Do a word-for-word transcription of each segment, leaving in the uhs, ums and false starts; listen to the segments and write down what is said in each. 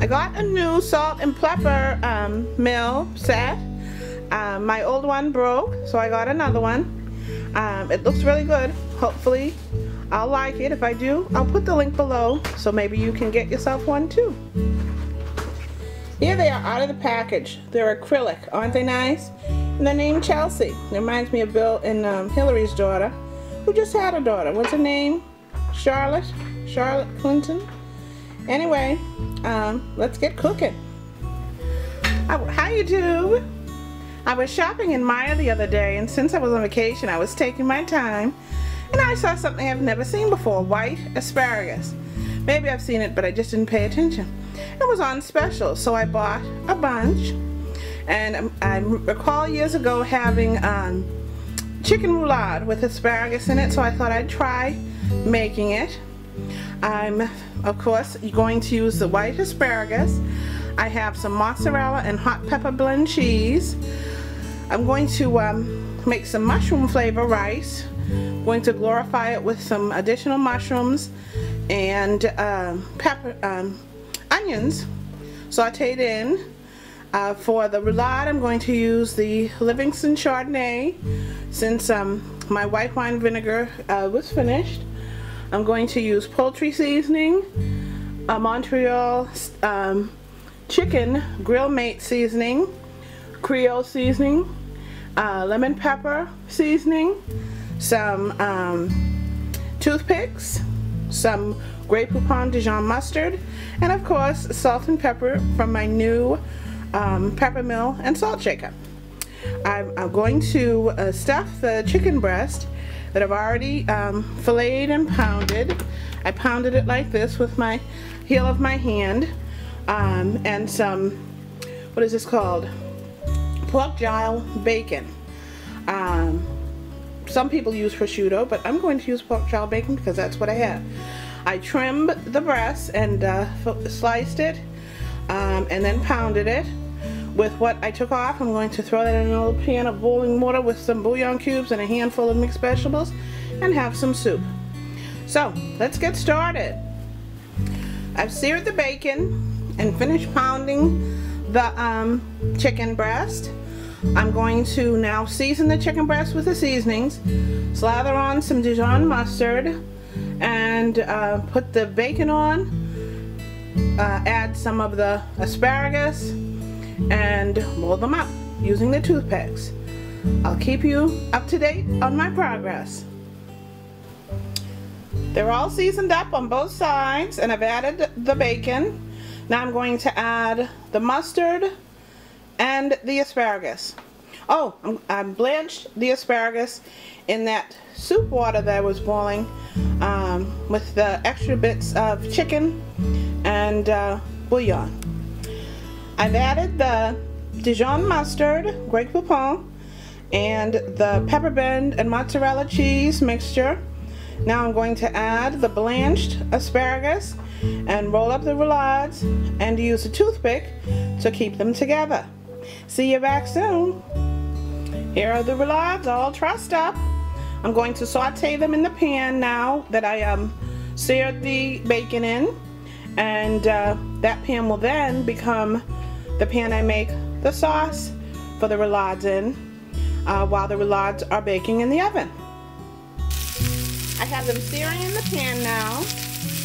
I got a new salt and pepper um, mill set. Um, my old one broke, so I got another one. Um, it looks really good. Hopefully I'll like it. If I do, I'll put the link below, so maybe you can get yourself one too. Here they are out of the package. They're acrylic. Aren't they nice? And they're named Chelsea. It reminds me of Bill and um, Hillary's daughter, who just had a daughter. What's her name? Charlotte? Charlotte Clinton? Anyway, um, let's get cooking. Hi YouTube! I was shopping in Maya the other day, and since I was on vacation, I was taking my time, and I saw something I've never seen before, white asparagus. Maybe I've seen it, but I just didn't pay attention. It was on special, so I bought a bunch, and I recall years ago having um, chicken roulade with asparagus in it, so I thought I'd try making it. I'm, of course, going to use the white asparagus. I have some mozzarella and hot pepper blend cheese. I'm going to um, make some mushroom flavor rice. I'm going to glorify it with some additional mushrooms and um, pepper, um, onions sauteed in. Uh, for the roulade, I'm going to use the Livingston Chardonnay, since um, my white wine vinegar uh, was finished. I'm going to use poultry seasoning, uh, Montreal um, chicken grill mate seasoning, Creole seasoning, uh, lemon pepper seasoning, some um, toothpicks, some Grey Poupon Dijon mustard, and of course salt and pepper from my new um, pepper mill and salt shaker. I'm, I'm going to uh, stuff the chicken breast that I've already um, filleted and pounded. I pounded it like this with my heel of my hand, um, and some, what is this called? Pork jowl bacon. Um, some people use prosciutto, but I'm going to use pork jowl bacon because that's what I have. I trimmed the breast and uh, sliced it, um, and then pounded it. With what I took off, I'm going to throw that in a little pan of boiling water with some bouillon cubes and a handful of mixed vegetables, and have some soup. So let's get started. I've seared the bacon and finished pounding the um, chicken breast. I'm going to now season the chicken breast with the seasonings, slather on some Dijon mustard, and uh, put the bacon on, uh, add some of the asparagus, and roll them up using the toothpicks. I'll keep you up to date on my progress. They're all seasoned up on both sides, and I've added the bacon. Now I'm going to add the mustard and the asparagus. Oh, I'm, I blanched the asparagus in that soup water that I was boiling um, with the extra bits of chicken and uh, bouillon. I've added the Dijon mustard, Grey Poupon, and the pepper blend and mozzarella cheese mixture. Now I'm going to add the blanched asparagus and roll up the roulades and use a toothpick to keep them together. See you back soon. Here are the roulades all trussed up. I'm going to saute them in the pan now that I um, seared the bacon in, and uh, that pan will then become the pan I make the sauce for the roulades in, uh, while the roulades are baking in the oven. I have them searing in the pan now.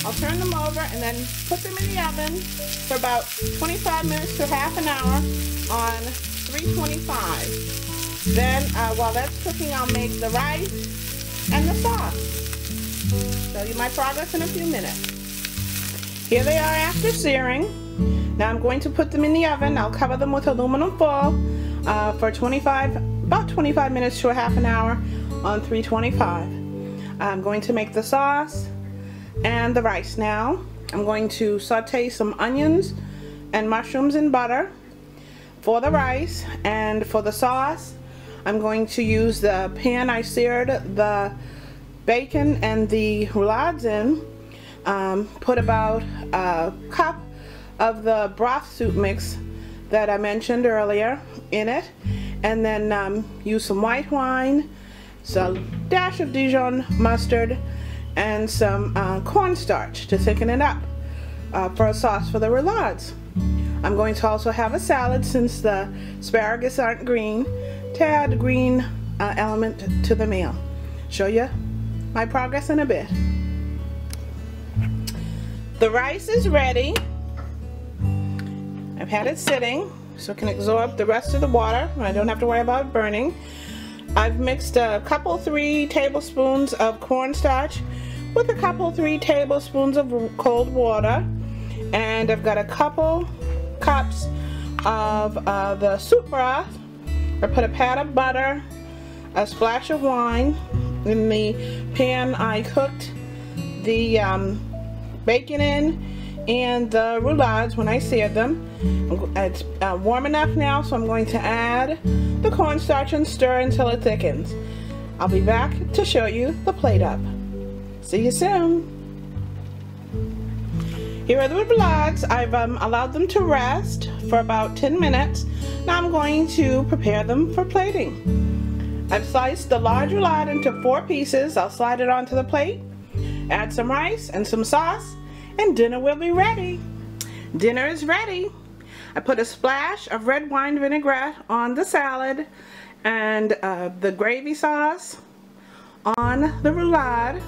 I'll turn them over and then put them in the oven for about twenty-five minutes to half an hour on three twenty-five. Then uh, while that's cooking, I'll make the rice and the sauce. Show you my progress in a few minutes. Here they are after searing. Now I'm going to put them in the oven. I'll cover them with aluminum foil uh, for twenty-five, about twenty-five minutes to a half an hour on three twenty-five. I'm going to make the sauce and the rice now. I'm going to saute some onions and mushrooms in butter for the rice, and for the sauce I'm going to use the pan I seared the bacon and the roulades in. Um, put about a cup of the broth soup mix that I mentioned earlier in it, and then um, use some white wine, a dash of Dijon mustard, and some uh, cornstarch to thicken it up. uh, for a sauce for the roulades. I'm going to also have a salad since the asparagus aren't green, to add green uh, element to the meal. Show you my progress in a bit. The rice is ready. I've had it sitting so it can absorb the rest of the water and I don't have to worry about it burning. I've mixed a couple three tablespoons of cornstarch with a couple three tablespoons of cold water, and I've got a couple cups of uh, the soup broth. I put a pat of butter, a splash of wine. In the pan I cooked the um, bacon in and the roulades when I seared them. It's uh, warm enough now, so I'm going to add the cornstarch and stir until it thickens. I'll be back to show you the plate up. See you soon. Here are the roulades. I've um, allowed them to rest for about ten minutes. Now I'm going to prepare them for plating. I've sliced the large roulade into four pieces. I'll slide it onto the plate, add some rice and some sauce, and dinner will be ready. Dinner is ready. I put a splash of red wine vinaigrette on the salad and uh, the gravy sauce on the roulade.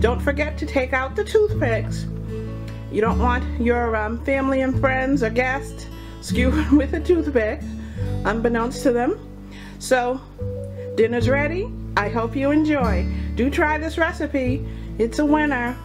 Don't forget to take out the toothpicks. You don't want your um, family and friends or guests skewing with a toothpick, unbeknownst to them. So, dinner's ready. I hope you enjoy. Do try this recipe. It's a winner.